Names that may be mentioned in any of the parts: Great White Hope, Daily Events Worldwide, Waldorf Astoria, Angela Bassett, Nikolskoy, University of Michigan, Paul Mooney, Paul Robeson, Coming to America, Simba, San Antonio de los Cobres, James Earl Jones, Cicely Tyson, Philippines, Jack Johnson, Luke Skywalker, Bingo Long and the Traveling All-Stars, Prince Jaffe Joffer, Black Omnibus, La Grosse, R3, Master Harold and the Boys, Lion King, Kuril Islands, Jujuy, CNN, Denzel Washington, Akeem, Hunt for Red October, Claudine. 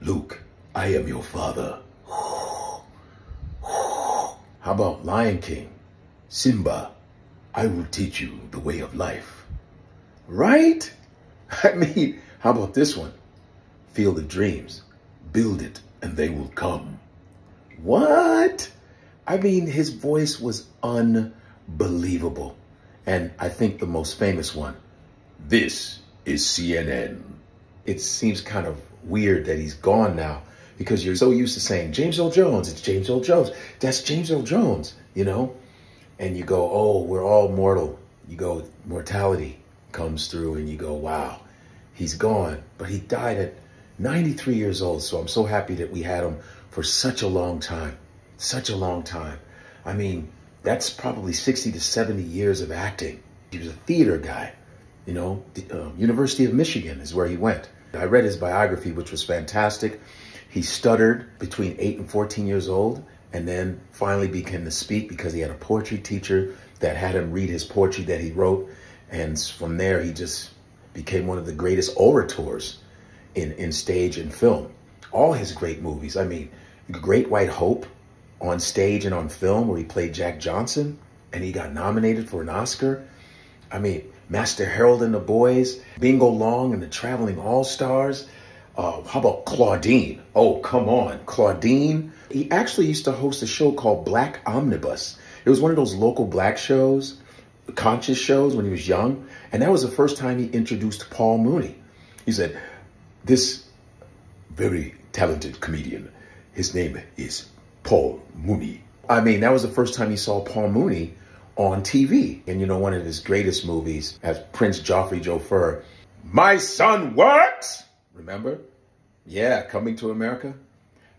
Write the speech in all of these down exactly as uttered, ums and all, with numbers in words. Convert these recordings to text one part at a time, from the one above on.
Luke, I am your father. How about Lion King? Simba, I will teach you the way of life. Right? I mean, how about this one? Feel the dreams, build it, and they will come. What? I mean, his voice was unbelievable. And I think the most famous one, this is C N N. It seems kind of weird that he's gone now because you're so used to saying, James Earl Jones, it's James Earl Jones. That's James Earl Jones, you know? And you go, oh, we're all mortal. You go, mortality comes through and you go, wow, he's gone. But he died at ninety-three years old. So I'm so happy that we had him for such a long time, such a long time. I mean, that's probably sixty to seventy years of acting. He was a theater guy, you know, the, um, University of Michigan is where he went. I read his biography, which was fantastic. He stuttered between eight and fourteen years old and then finally began to speak because he had a poetry teacher that had him read his poetry that he wrote. And from there, he just became one of the greatest orators in, in stage and film. All his great movies. I mean, Great White Hope on stage and on film where he played Jack Johnson and he got nominated for an Oscar. I mean, Master Harold and the Boys, Bingo Long and the Traveling All-Stars. Uh, how about Claudine? Oh, come on, Claudine. He actually used to host a show called Black Omnibus. It was one of those local black shows, conscious shows when he was young. And that was the first time he introduced Paul Mooney. He said, this very talented comedian, his name is Paul Mooney. I mean, that was the first time he saw Paul Mooney on T V. And you know, one of his greatest movies as Prince Jaffe Joffer, My Son Works, remember? Yeah, Coming to America.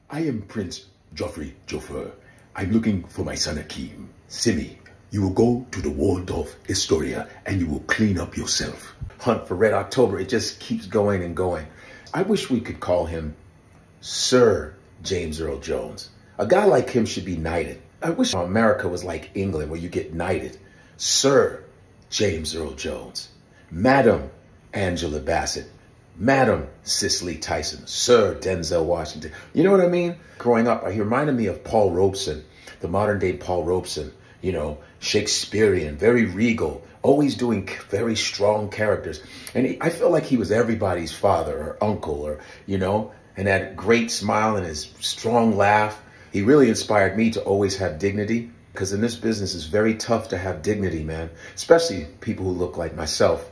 I am Prince Jaffe Joffer. I'm looking for my son Akeem. Simi, you will go to the Waldorf Astoria and you will clean up yourself. Hunt for Red October, it just keeps going and going. I wish we could call him Sir James Earl Jones. A guy like him should be knighted. I wish America was like England where you get knighted. Sir James Earl Jones, Madam Angela Bassett, Madam Cicely Tyson, Sir Denzel Washington. You know what I mean? Growing up, he reminded me of Paul Robeson, the modern day Paul Robeson, you know, Shakespearean, very regal, always doing very strong characters. And he, I feel like he was everybody's father or uncle or, you know, and that great smile and his strong laugh. He really inspired me to always have dignity because in this business it's very tough to have dignity, man, especially people who look like myself.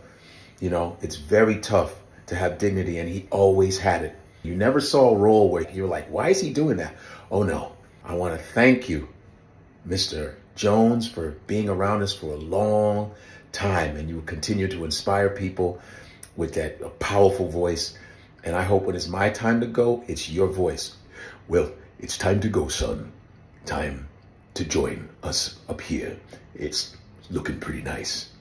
You know, it's very tough to have dignity and he always had it. You never saw a role where you were like, why is he doing that? Oh no, I want to thank you, Mister Jones, for being around us for a long time and you will continue to inspire people with that powerful voice. And I hope when it's my time to go, it's your voice. Well, it's time to go, son. Time to join us up here. It's looking pretty nice.